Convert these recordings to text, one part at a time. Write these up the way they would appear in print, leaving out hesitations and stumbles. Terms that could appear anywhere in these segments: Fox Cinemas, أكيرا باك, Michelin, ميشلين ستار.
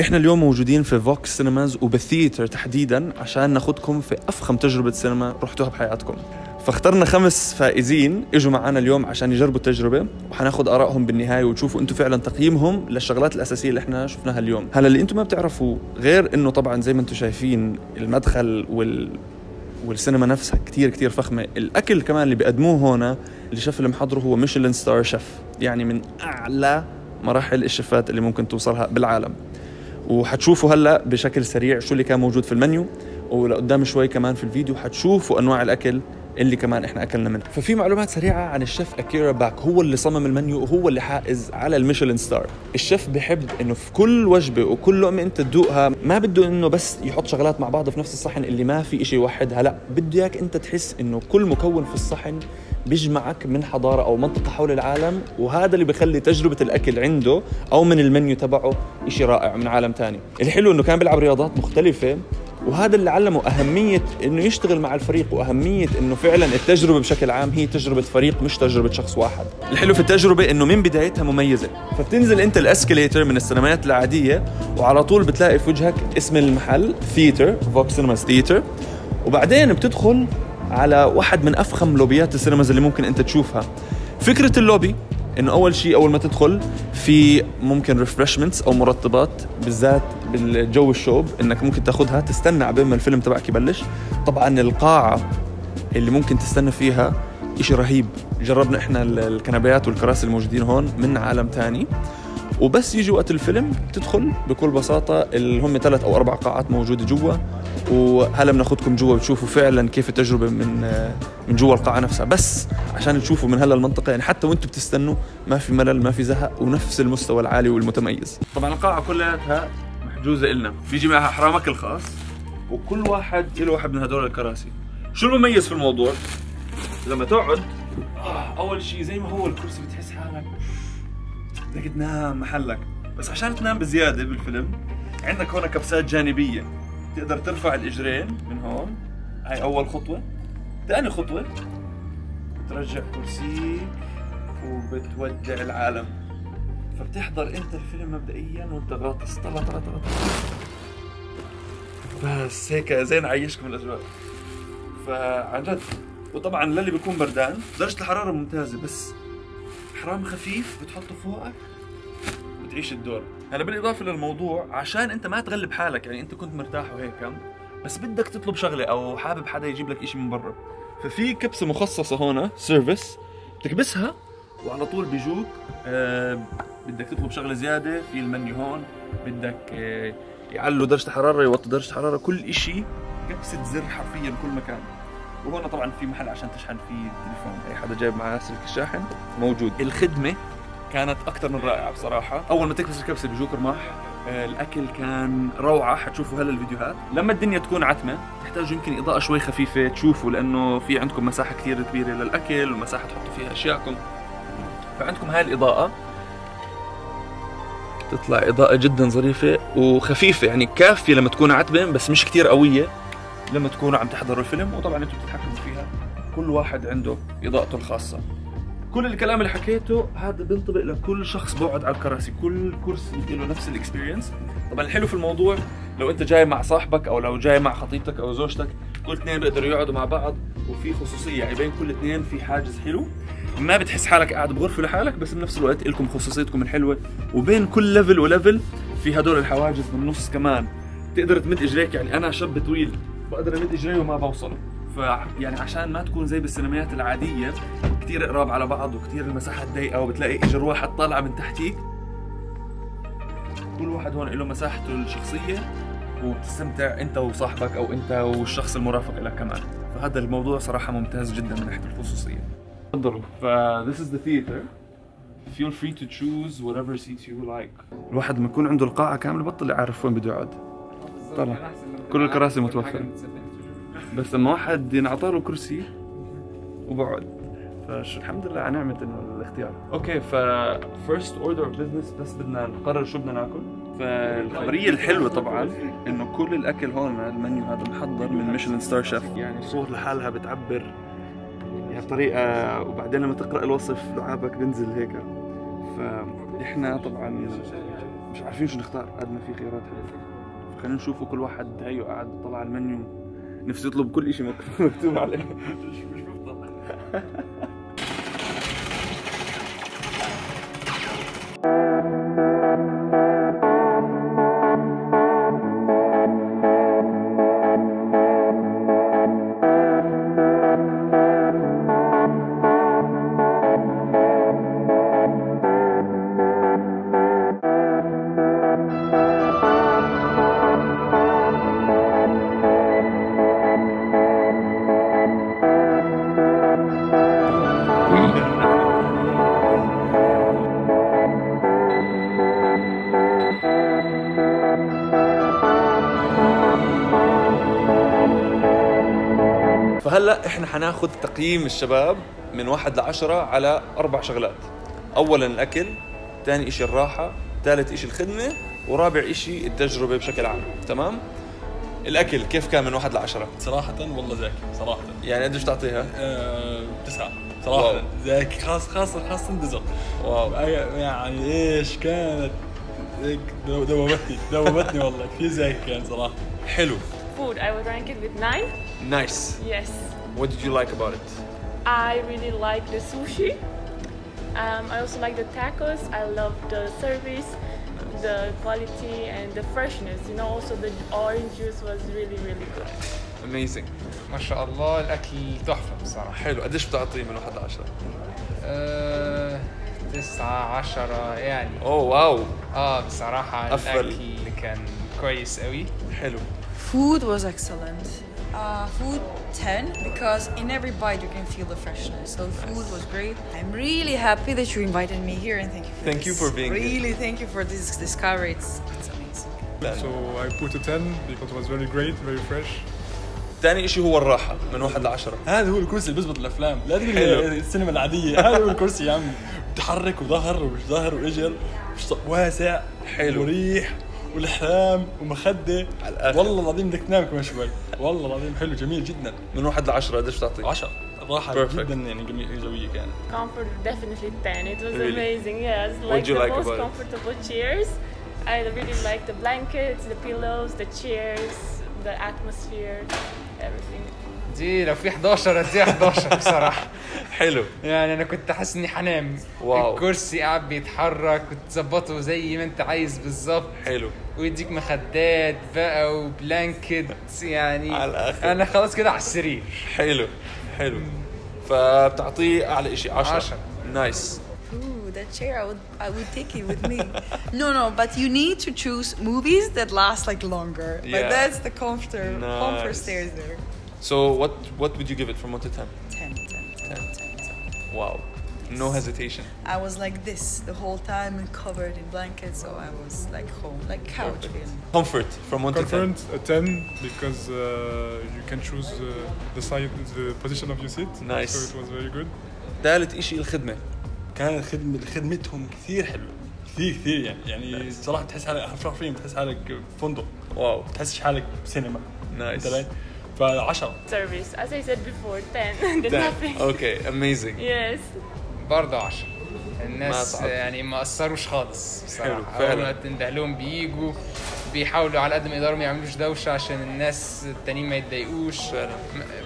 احنا اليوم موجودين في فوكس سينماز وبالثيتر تحديدا عشان ناخدكم في افخم تجربه سينما رحتوها بحياتكم. فاخترنا 5 فائزين اجوا معنا اليوم عشان يجربوا التجربه، وحناخد ارائهم بالنهايه وتشوفوا انتم فعلا تقييمهم للشغلات الاساسيه اللي احنا شفناها اليوم. هلا اللي انتم ما بتعرفوا غير انه طبعا زي ما انتم شايفين المدخل والسينما نفسها كتير فخمة. الأكل كمان اللي بيقدموه هنا اللي شاف اللي محضره هو ميشلين ستار شيف، يعني من أعلى مراحل الشيفات اللي ممكن توصلها بالعالم. وحتشوفوا هلأ بشكل سريع شو اللي كان موجود في المنيو، ولقدام شوي كمان في الفيديو حتشوفوا أنواع الأكل اللي كمان إحنا أكلنا منه. ففي معلومات سريعة عن الشيف أكيرا باك، هو اللي صمم المنيو وهو اللي حائز على الميشلين ستار. الشيف بيحب إنه في كل وجبة وكل لقمة أنت تدوقها ما بده إنه بس يحط شغلات مع بعض في نفس الصحن اللي ما في إشي يوحدها، لا بده إياك أنت تحس إنه كل مكون في الصحن بيجمعك من حضارة أو منطقة حول العالم، وهذا اللي بيخلي تجربة الأكل عنده أو من المنيو تبعه إشي رائع من عالم تاني. الحلو إنه كان بيلعب رياضات مختلفة، وهذا اللي علمه أهمية إنه يشتغل مع الفريق وأهمية إنه فعلا التجربة بشكل عام هي تجربة فريق مش تجربة شخص واحد. الحلو في التجربة إنه من بدايتها مميزة، فبتنزل أنت الاسكليتر من السينمات العادية وعلى طول بتلاقي في وجهك اسم المحل ثيتر، فوكس سينماز ثيتر، وبعدين بتدخل على واحد من أفخم لوبيات السينماز اللي ممكن أنت تشوفها. فكرة اللوبي إنه أول شيء أول ما تدخل في ممكن ريفرشمنتس أو مرطبات بالذات بالجو الشوب إنك ممكن تاخدها تستنى عبين ما الفيلم تبعك يبلش. طبعاً القاعة اللي ممكن تستنى فيها إشي رهيب، جربنا إحنا الكنبيات والكراسي الموجودين هون من عالم تاني، وبس يجي وقت الفيلم تدخل بكل بساطة اللي هم 3 أو 4 قاعات موجودة جوا، وهلا بناخدكم جوا بتشوفوا فعلا كيف التجربة من جوا القاعة نفسها، بس عشان تشوفوا من هلا المنطقة يعني حتى وانتم بتستنوا ما في ملل ما في زهق ونفس المستوى العالي والمتميز. طبعا القاعة كلها محجوزة إلنا، بيجي معها أحرامك الخاص وكل واحد له واحد من هدول الكراسي. شو المميز في الموضوع؟ لما تقعد أول شيء زي ما هو الكرسي بتحس حالك بدك تنام محلك، بس عشان تنام بزيادة بالفيلم عندك هون كبسات جانبية، تقدر ترفع الإجرين من هون، هاي أول خطوة. ثاني خطوة بترجع كرسيك وبتودع العالم، فبتحضر أنت الفيلم مبدئياً وأنت غاطس طلع بس هيك زين عيشكم الأجواء فعن جد. وطبعاً للي بيكون بردان درجة الحرارة ممتازة، بس حرام خفيف بتحطه فوقك وبتعيش الدور. هلا بالاضافه للموضوع عشان انت ما تغلب حالك، يعني انت كنت مرتاح وهيك بس بدك تطلب شغله او حابب حدا يجيب لك شيء من برا، ففي كبسه مخصصه هون سيرفيس بتكبسها وعلى طول بيجوك. بدك تطلب شغله زياده في المنيو هون، بدك يعلوا درجه الحراره يوطوا درجه الحراره، كل شيء كبسه زر حرفيا كل مكان. وهون طبعا في محل عشان تشحن فيه التليفون، اي حدا جايب معاه سلك الشاحن موجود. الخدمه كانت اكثر من رائعه بصراحه، اول ما تكبس الكبسه بيجوك رماح. الاكل كان روعه، حتشوفوا هلا الفيديوهات. لما الدنيا تكون عتمه تحتاجوا يمكن اضاءه شوي خفيفه تشوفوا، لانه في عندكم مساحه كثير كبيره للاكل ومساحه تحطوا فيها اشياءكم، فعندكم هاي الاضاءه تطلع اضاءه جدا ظريفه وخفيفه، يعني كافيه لما تكون عتمه بس مش كثير قويه لما تكونوا عم تحضروا الفيلم. وطبعا انتم بتتحكموا فيها، كل واحد عنده اضاءته الخاصه. كل الكلام اللي حكيته هذا بينطبق لكل شخص بقعد على الكراسي، كل كرسي له نفس الاكسبيرينس. طبعا الحلو في الموضوع لو انت جاي مع صاحبك او لو جاي مع خطيبتك او زوجتك، كل اثنين بيقدروا يقعدوا مع بعض وفي خصوصيه، يعني بين كل اثنين في حاجز حلو، ما بتحس حالك قاعد بغرفه لحالك بس بنفس الوقت لكم خصوصيتكم الحلوه. وبين كل ليفل وليفل في هدول الحواجز بالنص كمان تقدر تمد اجريك، يعني انا شاب طويل بقدر امد اجري وما بوصله، فيعني عشان ما تكون زي بالسينمات العاديه كثير قراب على بعض وكثير المساحات ضيقه وبتلاقي اجر واحد طالعه من تحتيك. كل واحد هون له مساحته الشخصيه وبتستمتع انت وصاحبك او انت والشخص المرافق لك كمان، فهذا الموضوع صراحه ممتاز جدا من ناحيه الخصوصيه. تفضلوا. ف this is the theater. Feel free to choose whatever seats you like. الواحد لما يكون عنده القاعه كامله بطل يعرف وين بده يقعد، طلع كل الكراسي متوفره، بس لما واحد ينعطى له كرسي وبقعد فالحمد لله على نعمه الاختيار. اوكي ف فيرست اوردر اوف بزنس، بس بدنا نقرر شو بدنا ناكل. فالخبريه الحلوه طبعا انه كل الاكل هون المنيو هذا محضر من ميشلين ستار شيف، يعني الصور لحالها بتعبر بطريقه، وبعدين لما تقرا الوصف لعابك بنزل هيك. فاحنا طبعا مش عارفين شو نختار قد ما في خيارات حلوة. خلينا نشوفوا كل واحد هيو قاعد يطلع على المنيو، نفسي يطلب كل شيء مكتوب عليه. مش مفضل. فهلا احنا حناخذ تقييم الشباب من 1 ل 10 على 4 شغلات. اولا الاكل، ثاني شيء الراحه، ثالث شيء الخدمه، ورابع شيء التجربه بشكل عام. تمام. الاكل كيف كان من 1 ل 10؟ صراحه والله زاكي صراحه، يعني قديش تعطيها؟ 9 صراحه. زاكي خاصه دزق. واو، يعني ايش كانت دوبتني والله. كثير زاكي كان صراحه حلو. Food, I would rank it with 9. Nice. Yes. What did you like about it? I really like the sushi. I also like the tacos. I love the service, the quality, and the freshness. You know, also the orange juice was really good. Amazing. ما شاء الله الأكل تحفة بصراحة. حلو. قديش بتعطيه من 1 ل 10؟ 9 10 يعني. أوه واو. بصراحة الأكل كان كويس قوي. حلو. Food was excellent. Food 10 because in every bite you can feel the freshness. So food was great. I'm really happy that you invited me here and thank you for this. Thank you for being here. Really thank you for this discovery. It's amazing. So I put a 10 because it was very great, very fresh. ثاني إشي هو الراحة من 1 ل 10. هذا هو الكرسي اللي بيزبط الأفلام، لا تقول السينما العادية. هذا هو الكرسي يا عمي، بتحرك وظهر ومش ظهر وإجر واسع حلو مريح والحلام ومخده على الآخر. والله العظيم بدك تنام كمان شوي. والله العظيم حلو جميل جدا. من 1 ل 10 قديش بتعطي؟ 10. الراحه جدا يعني جميله كانت. Comfort definitely 10. It was really amazing. Yes. Like the most comfortable chairs. I really like the blankets, the pillows, the chairs, the atmosphere, everything. دي لو في 11 اديها 11 بصراحه. حلو. يعني انا كنت حاسس اني حنام. واو. الكرسي قاعد بيتحرك وتظبطه زي ما انت عايز بالظبط. حلو. ويديك مخدات بقى وبلانكت، يعني على الآخر. انا خلاص كده على السرير. حلو حلو. فبتعطيه اعلى شيء 10. نايس. That chair, I would take it with me. No, but you need to choose movies that last like longer. Yeah. But that's the comfort stairs there. So what would you give it from 1 to 10? 10. Wow. Yes. No hesitation. I was like this the whole time and covered in blankets, so I was like home, like couch. Comfort from 1 to 10? Comfort 10 because you can choose the position of your seat. Nice. So it was very good. ثالث إشي الخدمة. كان خدمتهم كثير حلوة. كثير يعني صراحة تحس حالك حرفيا تحس حالك فندق. واو. تحسش حالك سينما. نايس. Service, as I said before, 10. There's nothing. Okay, amazing. Yes. برضه 10. الناس يعني ما قصروش خالص بصراحة. أول ما تنده لهم بييجوا بيحاولوا على قد ما يقدروا ما يعملوش دوشة عشان الناس التانيين ما يتضايقوش.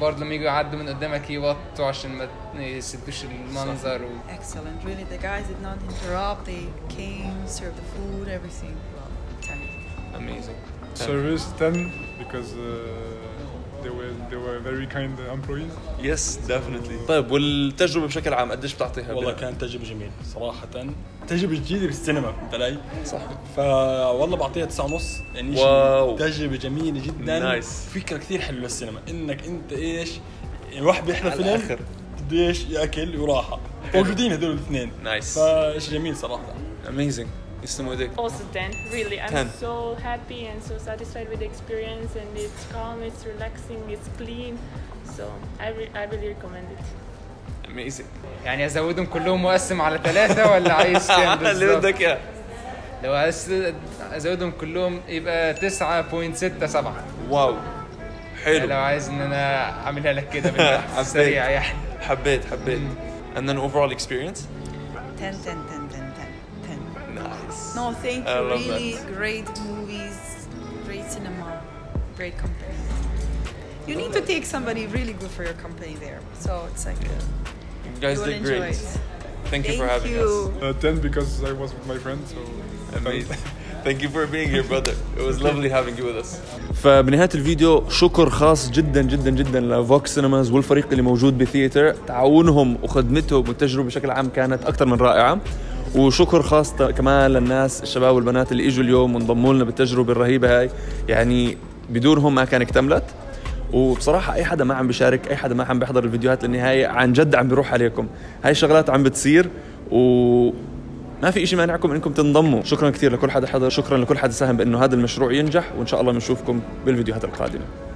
برضه لما يجوا يعدوا من قدامك يوطوا عشان ما يسدوش المنظر. Excellent, really. The guys did not interrupt. They came, served the food, everything. Well, 10. Amazing. Service 10 because. They were very kind employees. Yes, definitely. طيب والتجربة بشكل عام قديش بتعطيها؟ والله كانت تجربة جميلة صراحة، تجربة جديدة بالسينما انت لاقي. صح. فوالله بعطيها 9.5. يعني تجربة جميلة جدا. Nice. فكرة كثير حلوة للسينما، انك انت ايش الواحد بيحلى فيلم قديش ياكل وراحة. موجودين هذول الاثنين. نايس. فايش جميل صراحة. Amazing. Also 10, really. I'm so happy and so satisfied with the experience, and it's calm, it's relaxing, it's clean. So I really recommend it. Amazing. يعني أزودهم كلهم وأقسم على 3 ولا عايز كام بالظبط؟ اللي بدك إياه. لو عايز أزودهم كلهم يبقى 9.67. واو. حلو. لو عايز إن أنا أعملها لك كده بالبحث سريع يعني. حبيت. And then overall experience. 10. Nice. No, thank you. Really that. Great movies, great cinema, great company. You need to take somebody really good for your company there. So it's like you guys did great. Thank you for having us. 10 because I was with my friend. So amazing. Thank you for being here, brother. It was lovely having you with us. فبنهاية الفيديو شكر خاص جدا جدا جدا لفوكس سينماز والفريق اللي موجود بثياتر. تعاونهم وخدمتهم والتجربة بشكل عام كانت أكثر من رائعة. وشكر خاص كمان للناس الشباب والبنات اللي اجوا اليوم وانضموا لنا بالتجربة الرهيبة هاي. يعني بدورهم ما كان اكتملت. وبصراحة أي حدا ما عم بيشارك، أي حدا ما عم بيحضر الفيديوهات للنهاية، عن جد عم بيروح عليكم. هاي الشغلات عم بتصير وما في إشي مانعكم إنكم تنضموا. شكرا كثير لكل حدا حضر، شكرا لكل حدا ساهم بإنه هذا المشروع ينجح، وإن شاء الله بنشوفكم بالفيديوهات القادمة.